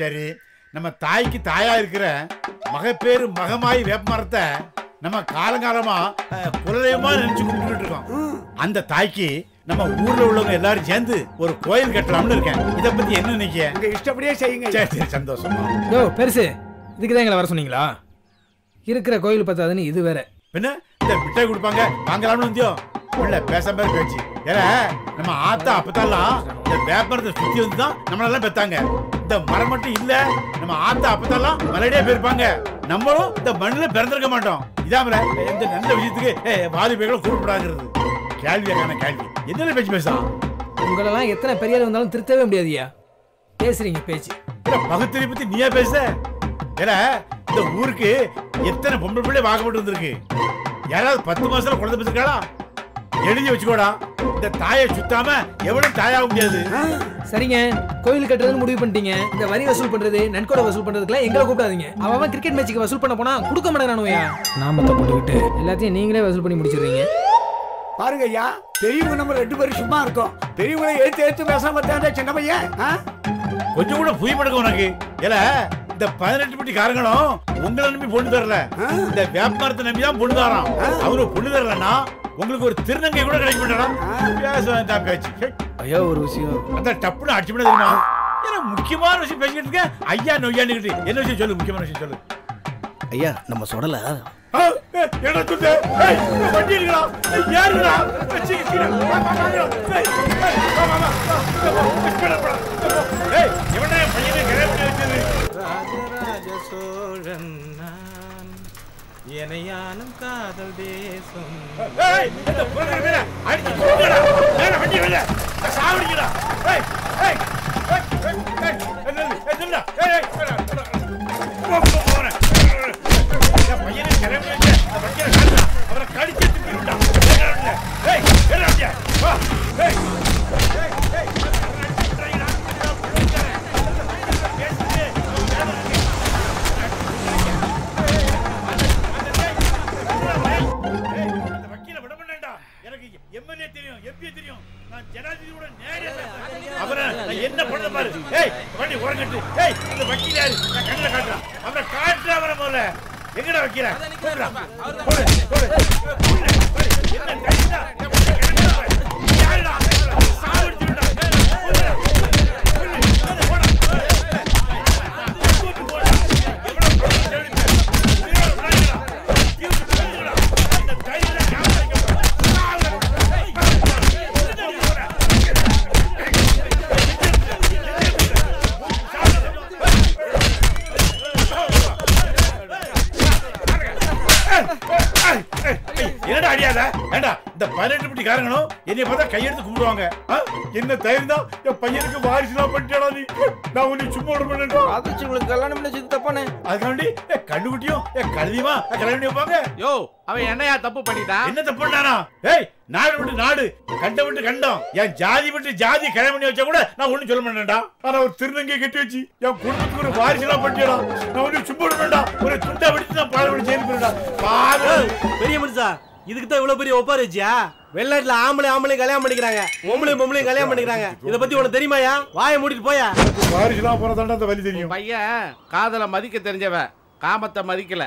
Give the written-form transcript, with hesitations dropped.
சரி நம்ம தாய்க்கு தாயா இருக்கிற மகப்பேறு மகமாய் வேப்ப மரத்தை நம்ம காலங்காலமா குலதெய்வமா நினைச்சு கும்பிட்டு இருக்கோம். அந்த தாய்க்கு நம்ம ஊர்ல உள்ளவங்க எல்லாரும் சேர்ந்து ஒரு கோயில் கட்டலாம்னு இருக்கேன். இதை பத்தி என்ன நினைக்க? உங்க இஷ்டப்படியே செய்யுங்க. சரி சரி சந்தோஷமா. ஓ பெருசு இதுக்குதான் எங்களை வர சொன்னீங்களா? இருக்கிற கோயில் பத்தாதுன்னு இது வேற. பின்ன இந்த மிட்டாய் கொடுப்பாங்க வாங்கலாம்னு வந்தியும் உள்ள பேசாம போயிடுச்சு. ஏன்னா நம்ம ஆத்தா அப்பதான் இந்த வேப்பரத்தை சுத்தி வந்துதான் நம்மளெல்லாம் பெத்தாங்க. இந்த மரம் மட்டும் இல்ல நம்ம ஆத்தா அப்பதான் மலையிலே போயிருப்பாங்க. நம்மளும் இந்த மண்ணில பிறந்திருக்க மாட்டோம். இதாமல இந்த நல்ல விஷயத்துக்கு வாலிபைகளும் கூப்பிடாங்கிறது கேள்வியான கேள்வி. எத்தனை பேச்சு பேசா உங்களெல்லாம் எத்தனை பெரிய வந்தாலும் திருத்தவே முடியாதுயா. பேசுறீங்க பேச்சு பகுத்தறி பத்தி நீயா பேச? ஏன்னா இந்த ஊருக்கு எத்தனை பொம்பளை பிள்ளை வாக்கப்பட்டு வந்திருக்கு. யாராவது 10 மாசத்துல குழந்தை பேசிருக்காளா? எழுதி வச்சுக்கோடா இந்த தாயை சுத்தாம எவ்வளவு தாயாக முடியாது. சரிங்க கோயில் கட்டுறதுன்னு முடிவு பண்ணிட்டீங்க. இந்த வரி வசூல் பண்றது நன்கொடை வசூல் பண்றதுக்குலாம் எங்களை கூப்பிடாதீங்க. அவன் கிரிக்கெட் மேட்சுக்கு வசூல் பண்ண போனா கொடுக்க மாட்டேங்கானுயா. நாமத்தை போட்டுக்கிட்டு எல்லாத்தையும் நீங்களே வசூல் பண்ணி முடிச்சிடுறீங்க. பாருங்க ஐயா பெரியவங்க நம்ம 2 பேரும் சும்மா இருக்கோம். பெரியவங்களை எடுத்து எடுத்து பேசாம பார்த்தா சின்ன பையன் கொஞ்சம் கூட புய் படுக்க உனக்கு. ஏன்னா இந்த 18 பட்டி காரங்களும் உங்களை நம்பி பொண்ணு தரல, இந்த வியாபாரத்தை நம்பிதான் பொண்ணு தரான். அவரு பொண்ணு தரலன்னா உங்களுக்கு ஒரு திருநங்கை கூட கிடைக்க மாட்டான். பேச்சு ஐயா ஒரு விஷயம் அதான் டப்புன்னு அடிச்சு பண்ண தெரியுமா? ஏன்னா முக்கியமான விஷயம் பேசிக்கிட்டு இருக்கேன். ஐயா நொய்யான்னு என்ன விஷயம் சொல்லு? முக்கியமான விஷயம் சொல்லு ஐயா. நம்ம சொல்லல எனையானும் காதல் தேசம். ஏய் இந்த புறக்கற மேல அடிச்சு போங்கடா. மேல வண்டி மேல சாவடிங்கடா. ஏய் ஏய் ஏய் என்னடா? ஏய் ஏய் போற இந்த பையனை கரெக்டா அந்த பையனை காட்டுடா. அவரை கடிச்சு திப்பிடுடா. ஏய் என்னடா? வா ஏய் ஏய் ஏய் என்ன பண்ண பாரு. ஏய் வண்டி உறங்கிட்டு. ஏய் அந்த வக்கீல் யாரு? நான் கண்ணில் காட்டுறேன். அவரை காட்டுற அவரை போல எங்கடா வைக்கிற? என்னை பார்த்தா கையெடுத்து கும்பிடுவாங்க. என்ன தைரியம் என் பையனுக்கு வாரிசுலாம் பண்ணிட்டாடா நீ. நான் உன்னை சும்மா விட மாட்டேன். ஆதிச்சு உங்களுக்கு கல்யாணம் பண்ணி செஞ்சு தப்பானே. அதுக்காண்டி என் கண்ணுக்குட்டியும் என் கழுதியுமா கல்யாணம் பண்ணி வைப்பாங்க. யோ அவன் என்னையா தப்பு பண்ணிட்டான்? என்ன தப்பு பண்ணானா? ஏய் நாடு விட்டு நாடு கண்ட விட்டு கண்டம் என் ஜாதி விட்டு ஜாதி கல்யாணம் பண்ணி வச்சா கூட நான் ஒன்னும் சொல்ல மாட்டேன்டா. ஆனா ஒரு திருநங்கை கட்டி வச்சு என் குடும்பத்துக்கு ஒரு வாரிசுலாம் பண்ணிட்டாடா. நான் ஒன்னும் சும்மா விட வேண்டாம். ஒரு துண்டை விட்டு நான் பால் விட்டு சேர்ந்துடா. பாரு பெரிய மனுஷா இதுக்கு தான் இவ்வளவு பெரிய ஒப்பாரிச்சியா? வெளிநாட்டுல ஆம்பளை ஆம்பளை கல்யாணம் பண்ணிக்கிறாங்க, பொம்பளை பொம்பளை கல்யாணம் பண்ணிக்கிறாங்க. இத பத்தி உனக்கு தெரியுமாயா? வாயை மூடிட்டு போயா. வாரிசுலாம் போறதாண்டா அந்த வலி தெரியும். பையன் காதலை மதிக்க தெரிஞ்சவன் காமத்தை மதிக்கல.